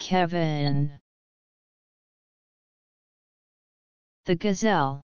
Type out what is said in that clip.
Kevin. The gazelle.